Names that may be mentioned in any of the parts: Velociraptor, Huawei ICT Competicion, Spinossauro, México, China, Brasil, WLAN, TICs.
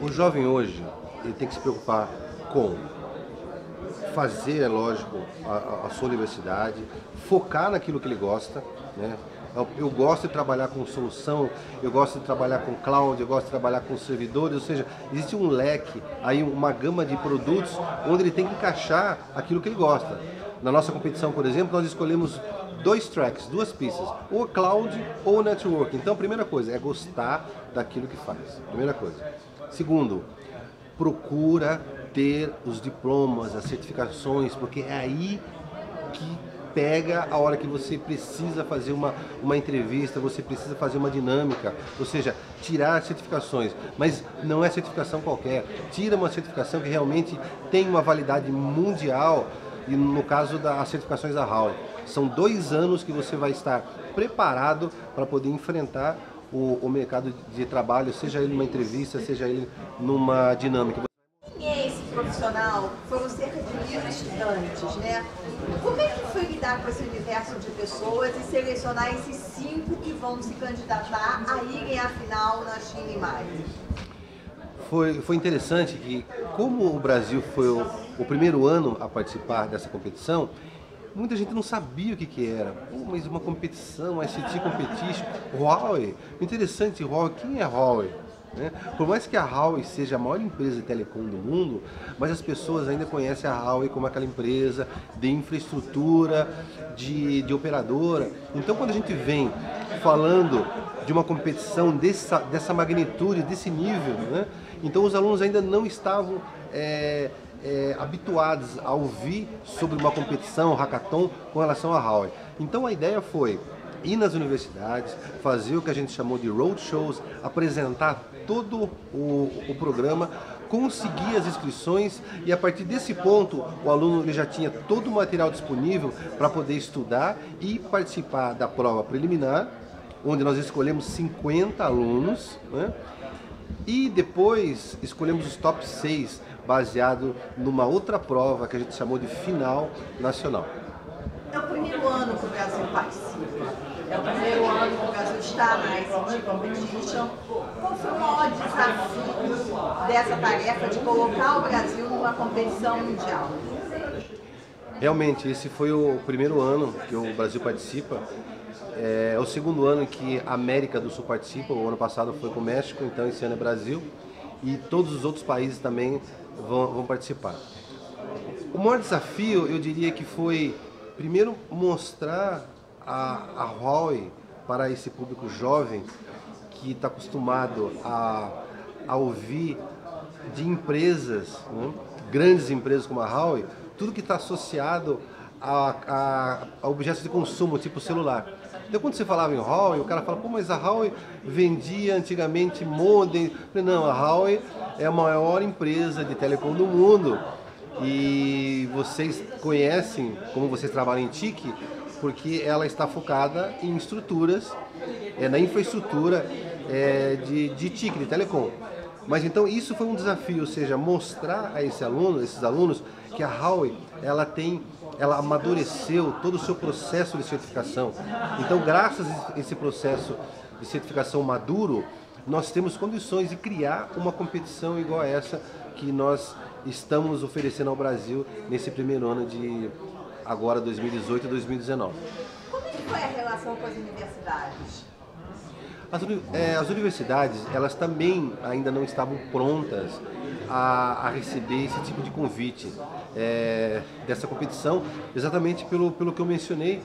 O jovem hoje, ele tem que se preocupar com fazer, é lógico, a sua universidade, focar naquilo que ele gosta, né? Eu gosto de trabalhar com solução, eu gosto de trabalhar com cloud, eu gosto de trabalhar com servidores, ou seja, existe um leque, aí uma gama de produtos onde ele tem que encaixar aquilo que ele gosta. Na nossa competição, por exemplo, nós escolhemos dois tracks, duas pistas, ou cloud ou network. Então, a primeira coisa é gostar daquilo que faz, primeira coisa. Segundo, procura ter os diplomas, as certificações, porque é aí que pega a hora que você precisa fazer uma entrevista, você precisa fazer uma dinâmica, ou seja, tirar certificações, mas não é certificação qualquer, tira uma certificação que realmente tem uma validade mundial, e no caso das certificações da Huawei, são 2 anos que você vai estar preparado para poder enfrentar o mercado de trabalho, seja ele numa entrevista, seja ele numa dinâmica. Profissional, foram cerca de 1000 estudantes, né? Como é que foi lidar com esse universo de pessoas e selecionar esses 5 que vão se candidatar a irem à final na China em maio? Foi interessante que, como o Brasil foi o primeiro ano a participar dessa competição, muita gente não sabia o que era. Pô, mas uma competição, a ICT Competition, Huawei, interessante, Huawei, quem é Huawei? Né? Por mais que a Huawei seja a maior empresa de telecom do mundo, mas as pessoas ainda conhecem a Huawei como aquela empresa de infraestrutura, de operadora. Então, quando a gente vem falando de uma competição dessa magnitude, desse nível, né? Então os alunos ainda não estavam habituados a ouvir sobre uma competição, um hackathon, com relação à Huawei. Então a ideia foi ir nas universidades, fazer o que a gente chamou de roadshows, apresentar todo o programa, conseguir as inscrições, e a partir desse ponto o aluno ele já tinha todo o material disponível para poder estudar e participar da prova preliminar, onde nós escolhemos 50 alunos, né? E depois escolhemos os top 6, baseado numa outra prova que a gente chamou de final nacional. É o primeiro ano que o Brasil participa. É o primeiro ano que o Brasil está na ICT Competition. Qual foi o maior desafio dessa tarefa de colocar o Brasil numa competição mundial? Realmente, esse foi o primeiro ano que o Brasil participa. É o segundo ano que a América do Sul participa. O ano passado foi com o México, então esse ano é Brasil. E todos os outros países também vão participar. O maior desafio, eu diria que foi, primeiro, mostrar a Huawei para esse público jovem que está acostumado a ouvir de empresas, né? Grandes empresas como a Huawei, tudo que está associado a objetos de consumo, tipo celular. Então, quando você falava em Huawei, o cara fala, pô, mas a Huawei vendia antigamente modem. Não, a Huawei é a maior empresa de telecom do mundo e vocês conhecem, como vocês trabalham em TIC, porque ela está focada em estruturas, na infraestrutura de TIC, de telecom. Mas então isso foi um desafio, ou seja, mostrar a esses alunos que a Huawei ela amadureceu todo o seu processo de certificação. Então, graças a esse processo de certificação maduro, nós temos condições de criar uma competição igual a essa que nós estamos oferecendo ao Brasil nesse primeiro ano de agora 2018 e 2019. Como é que foi a relação com as universidades? As universidades, elas também ainda não estavam prontas a receber esse tipo de convite dessa competição, exatamente pelo que eu mencionei,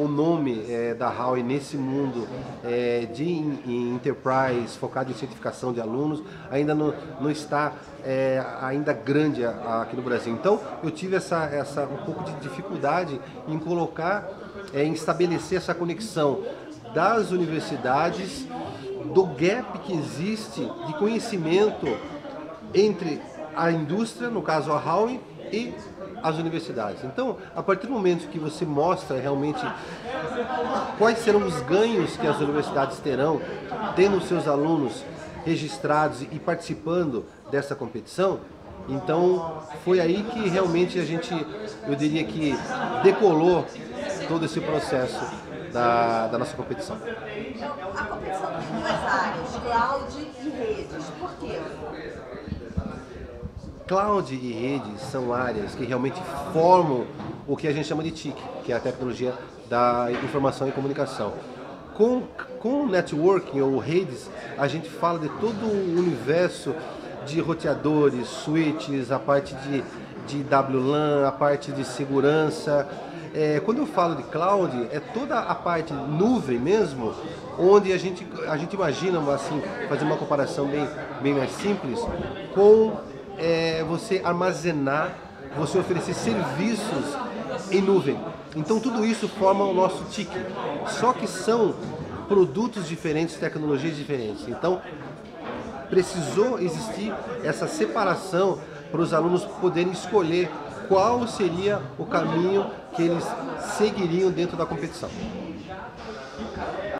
o nome da Huawei nesse mundo de enterprise, focado em certificação de alunos, ainda não está ainda grande aqui no Brasil. Então eu tive um pouco de dificuldade em colocar, em estabelecer essa conexão das universidades, do gap que existe de conhecimento entre a indústria, no caso a Huawei, e as universidades. Então, a partir do momento que você mostra realmente quais serão os ganhos que as universidades terão, tendo seus alunos registrados e participando dessa competição, então foi aí que realmente a gente, eu diria que decolou todo esse processo da nossa competição. A competição tem 2 áreas, cloud e redes. Por quê? Cloud e rede são áreas que realmente formam o que a gente chama de TIC, que é a tecnologia da informação e comunicação. Com networking ou redes, a gente fala de todo o universo de roteadores, switches, a parte de WLAN, a parte de segurança. Quando eu falo de cloud, é toda a parte nuvem mesmo, onde a gente imagina, assim, fazer uma comparação bem mais simples, com você armazenar, você oferecer serviços em nuvem. Então tudo isso forma o nosso TIC, só que são produtos diferentes, tecnologias diferentes. Então precisou existir essa separação para os alunos poderem escolher qual seria o caminho que eles seguiriam dentro da competição.